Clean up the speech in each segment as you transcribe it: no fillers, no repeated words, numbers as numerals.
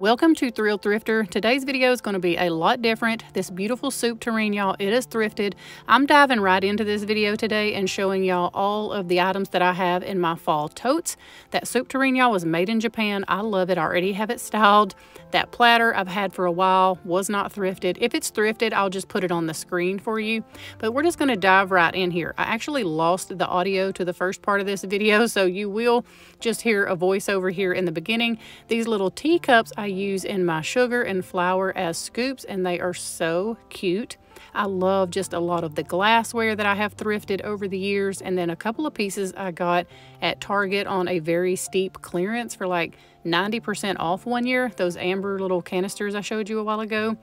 Welcome to Thrill Thrifter. Today's video is going to be a lot different. This beautiful soup tureen, y'all, it is thrifted. I'm diving right into this video today and showing y'all all of the items that I have in my fall totes. That soup tureen, y'all, was made in Japan. I love it. I already have it styled. That platter I've had for a while, was not thrifted. If it's thrifted, I'll just put it on the screen for you. But we're just going to dive right in here. I actually lost the audio to the first part of this video, so you will just hear a voiceover here in the beginning. These little teacups I use in my sugar and flour as scoops, and they are so cute. I love just a lot of the glassware that I have thrifted over the years, and then a couple of pieces I got at Target on a very steep clearance for like 90% off one year, those amber little canisters I showed you a while ago.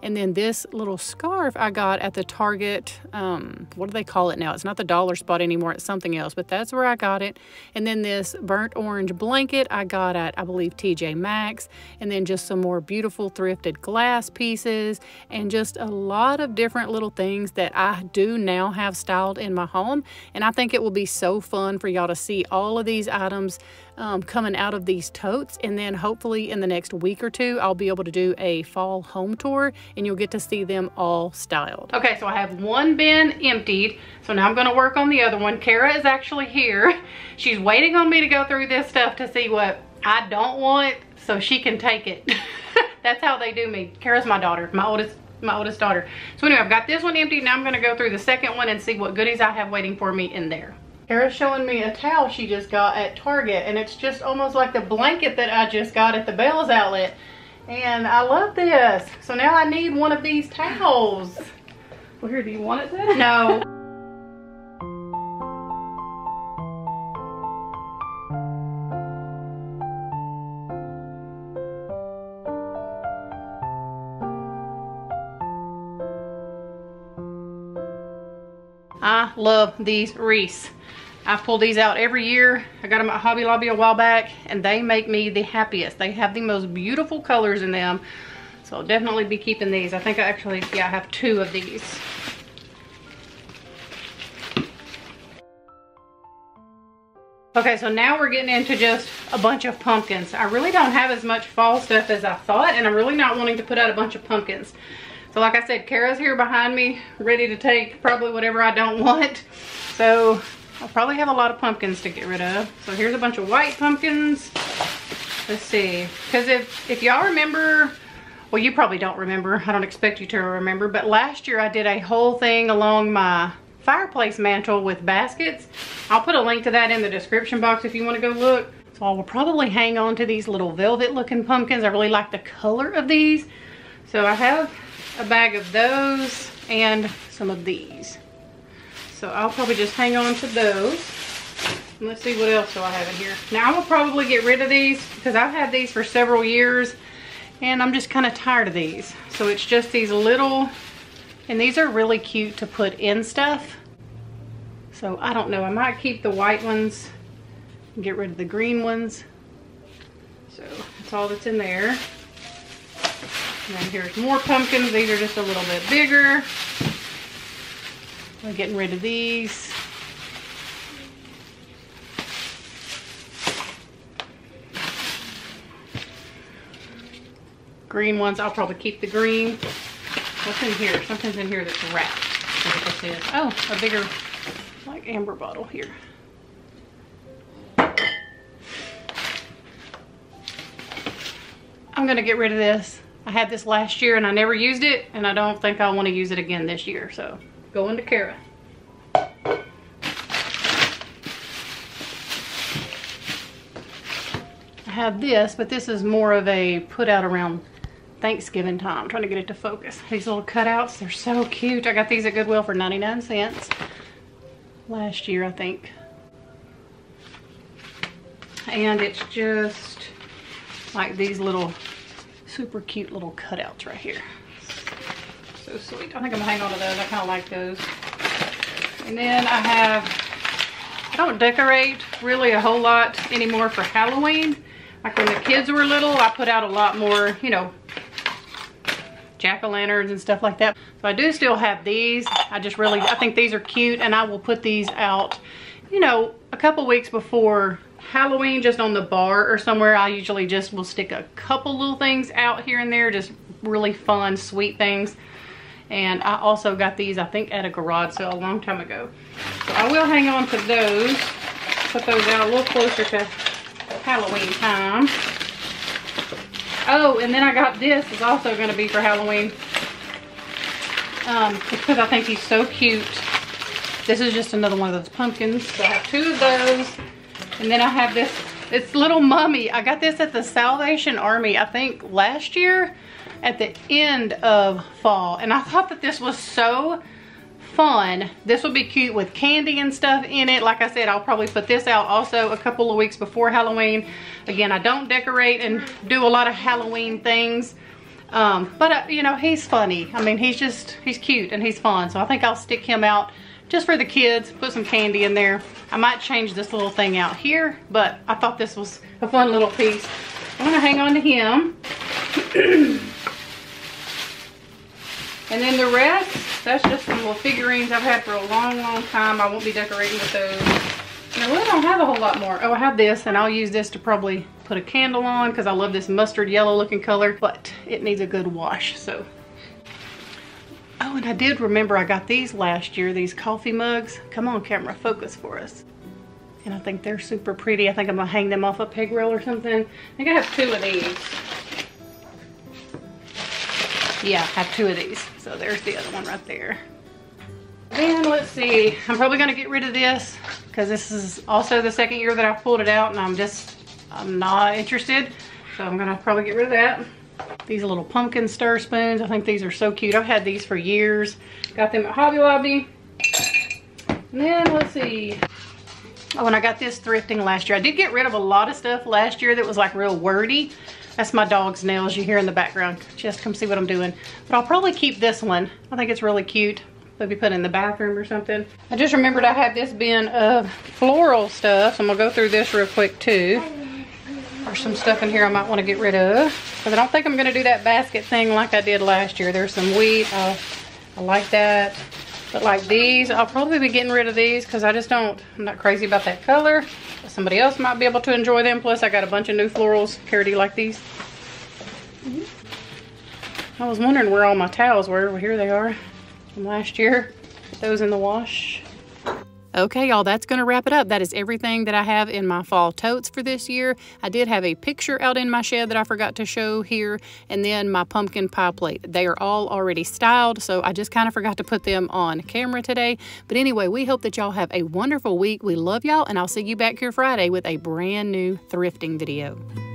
And then this little scarf I got at the Target, what do they call it now? It's not the dollar spot anymore, it's something else, but that's where I got it. And then this burnt orange blanket I got at, I believe, TJ Maxx. And then just some more beautiful thrifted glass pieces and just a lot of different little things that I do now have styled in my home. And I think it will be so fun for y'all to see all of these items coming out of these totes, and then hopefully in the next week or two I'll be able to do a fall home tour and you'll get to see them all styled. Okay, so I have one bin emptied, so now I'm going to work on the other one. Kara is actually here. She's waiting on me to go through this stuff to see what I don't want so she can take it. That's how they do me. Kara's my daughter, my oldest daughter. So anyway, I've got this one empty. Now I'm going to go through the second one and see what goodies I have waiting for me in there. Kara's showing me a towel she just got at Target, and it's just almost like the blanket that I just got at the Bell's outlet. And I love this. So now I need one of these towels. Where do you want it then? No. I love these wreaths. I've pulled these out every year. I got them at Hobby Lobby a while back, and they make me the happiest. They have the most beautiful colors in them, so I'll definitely be keeping these. I think I actually, yeah, I have two of these. Okay, so now we're getting into just a bunch of pumpkins. I really don't have as much fall stuff as I thought, and I'm really not wanting to put out a bunch of pumpkins. So like I said, Kara's here behind me, ready to take probably whatever I don't want. So I'll probably have a lot of pumpkins to get rid of. So here's a bunch of white pumpkins. Let's see, because if y'all remember, well, you probably don't remember, I don't expect you to remember, but last year I did a whole thing along my fireplace mantle with baskets. I'll put a link to that in the description box if you want to go look. So I will probably hang on to these little velvet looking pumpkins. I really like the color of these. So I have a bag of those and some of these, so I'll probably just hang on to those. And let's see, what else do I have in here? Now I will probably get rid of these because I've had these for several years and I'm just kind of tired of these. So it's just these little, and these are really cute to put in stuff, so I don't know, I might keep the white ones and get rid of the green ones. So that's all that's in there. And then here's more pumpkins. These are just a little bit bigger. We're getting rid of these. Green ones, I'll probably keep the green. What's in here? Something's in here that's wrapped. I think this is. Oh, a bigger, like, amber bottle here. I'm gonna get rid of this. I had this last year and I never used it, and I don't think I want to use it again this year, so going to Kara. I have this, but this is more of a put out around Thanksgiving time. I'm trying to get it to focus. These little cutouts, they're so cute. I got these at Goodwill for 99 cents last year, I think. And it's just like these little super cute little cutouts right here. So sweet. I think I'm gonna hang on to those. I kind of like those. And then I have, I don't decorate really a whole lot anymore for Halloween. Like when the kids were little, I put out a lot more, you know, jack-o'-lanterns and stuff like that. So I do still have these. I just really, I think these are cute, and I will put these out, you know, a couple weeks before Halloween, just on the bar or somewhere, I usually just will stick a couple little things out here and there, just really fun, sweet things. And I also got these, I think, at a garage sale a long time ago. So I will hang on to those, put those out a little closer to Halloween time. Oh, and then I got this, is also going to be for Halloween. Because I think he's so cute. This is just another one of those pumpkins. So I have two of those. And then I have this, it's Little Mummy. I got this at the Salvation Army, I think last year at the end of fall. And I thought that this was so fun. This would be cute with candy and stuff in it. Like I said, I'll probably put this out also a couple of weeks before Halloween. Again, I don't decorate and do a lot of Halloween things. But you know, he's funny. I mean, he's cute and he's fun. So I think I'll stick him out just for the kids, put some candy in there. I might change this little thing out here, but I thought this was a fun little piece. I'm gonna hang on to him. And then the rest, that's just some little figurines I've had for a long, long time. I won't be decorating with those. And I really don't have a whole lot more. Oh, I have this, and I'll use this to probably put a candle on because I love this mustard yellow looking color, but it needs a good wash, so. Oh, and I did remember I got these last year, these coffee mugs. Come on, camera, focus for us. And I think they're super pretty. I think I'm gonna hang them off a peg rail or something. I think I have two of these. Yeah, I have two of these. So there's the other one right there. Then let's see, I'm probably gonna get rid of this because this is also the second year that I pulled it out and I'm not interested. So I'm gonna probably get rid of that. These little pumpkin stir spoons, I think these are so cute. I've had these for years. Got them at Hobby Lobby. And then let's see. Oh, and I got this thrifting last year. I did get rid of a lot of stuff last year that was like real wordy. That's my dog's nails you hear in the background. Just come see what I'm doing. But I'll probably keep this one. I think it's really cute. Maybe put it in the bathroom or something. I just remembered I had this bin of floral stuff. So I'm gonna go through this real quick too. There's some stuff in here I might want to get rid of. But I don't think I'm going to do that basket thing like I did last year. There's some wheat. I like that. But like these, I'll probably be getting rid of these because I just don't, I'm not crazy about that color. But somebody else might be able to enjoy them. Plus I got a bunch of new florals. Kara, do you like these? I was wondering where all my towels were. Well, here they are from last year. Put those in the wash. Okay, y'all, that's going to wrap it up. That is everything that I have in my fall totes for this year. I did have a picture out in my shed that I forgot to show here, and then my pumpkin pie plate. They are all already styled, so I just kind of forgot to put them on camera today. But anyway, we hope that y'all have a wonderful week. We love y'all, and I'll see you back here Friday with a brand new thrifting video.